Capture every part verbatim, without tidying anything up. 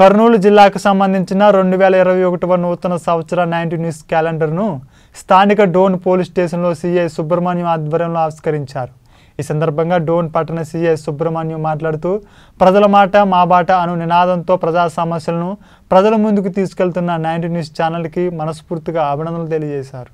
కర్నూలు జిల్లాకు సంబంధించిన రెండు వేల ఇరవై ఒకటవ నూతన సంవత్సర నైన్టీన్ న్యూస్ క్యాలెండర్ను స్థానిక డోన్ పోలీస్ స్టేషన్లో సీఐ సుబ్రహ్మణ్యం ఆధ్వర్యంలో ఆవిష్కరించారు. ఈ సందర్భంగా డోన్ పట్టణ సీఐ సుబ్రహ్మణ్యం మాట్లాడుతూ ప్రజల మాట మా బాట అను నినాదంతో ప్రజా సమస్యలను ప్రజల ముందుకు తీసుకెళ్తున్న నైన్టీన్ న్యూస్ ఛానల్కి మనస్ఫూర్తిగా అభినందనలు తెలియజేశారు.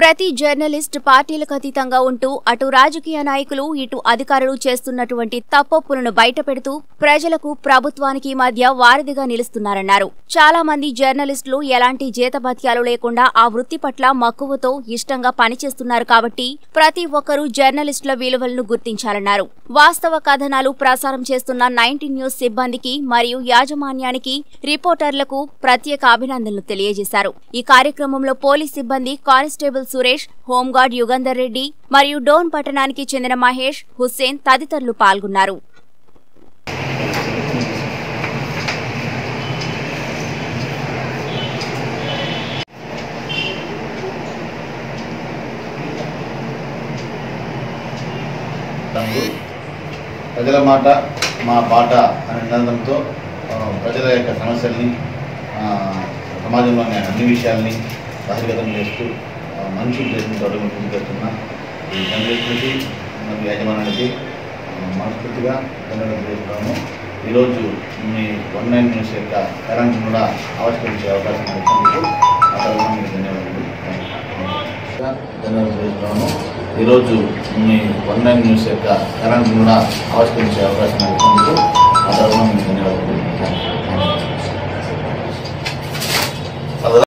ప్రతి జర్నలిస్ట్ పార్టీలకు అతీతంగా ఉంటూ అటు రాజకీయ నాయకులు ఇటు అధికారులు చేస్తున్నటువంటి తప్పొప్పులను బయటపెడుతూ ప్రజలకు ప్రభుత్వానికి మధ్య వారధిగా నిలుస్తున్నారన్నారు. చాలా మంది జర్నలిస్టులు ఎలాంటి జీతభత్యాలు లేకుండా ఆ వృత్తి పట్ల మక్కువతో ఇష్టంగా పనిచేస్తున్నారు. కాబట్టి ప్రతి ఒక్కరూ జర్నలిస్టుల విలువలను గుర్తించాలన్నారు. వాస్తవ కథనాలు ప్రసారం చేస్తున్న నైన్టీన్ న్యూస్ సిబ్బందికి మరియు యాజమాన్యానికి, రిపోర్టర్లకు ప్రత్యేక అభినందనలు తెలియజేశారు. ఈ కార్యక్రమంలో పోలీస్ సిబ్బంది కానిస్టేబుల్ సురేష్, హోంగార్డ్ యుగంధర్ రెడ్డి మరియు డోన్ పట్టణానికి చెందిన మహేష్, హుస్సేన్ తదితరులు పాల్గొన్నారు. ప్రజల మాట మా బాట అనే నినాదంతో ప్రజల యొక్క సమస్యల్ని, సమాజంలోని అన్ని విషయాల్ని బహిర్గతం చేస్తూ మనుషులు చేసిన తోట ముందుకు వెళ్తున్న ఈ జర్నలిస్టులకి మరియు యాజమాన్యానికి మనస్ఫూర్తిగా ధన్యవాదాలు తెలుపుతాము. ఈరోజు మీ వన్ నైన్ న్యూస్ యొక్క కరెంట్ కూడా ఆవిష్కరించే అవకాశం ఇచ్చినందుకు ఆ తరఫున మీకు ధన్యవాదాలు ధన్యవాదాలు తెలుపుతాము. ఈరోజు మీ వన్ నైన్ న్యూస్ యొక్క కరెంట్ కూడా ఆవిష్కరించే అవకాశం ఇచ్చినందుకు ఆ తరఫున మీకు ధన్యవాదాలు.